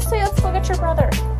this, so let's go get your brother.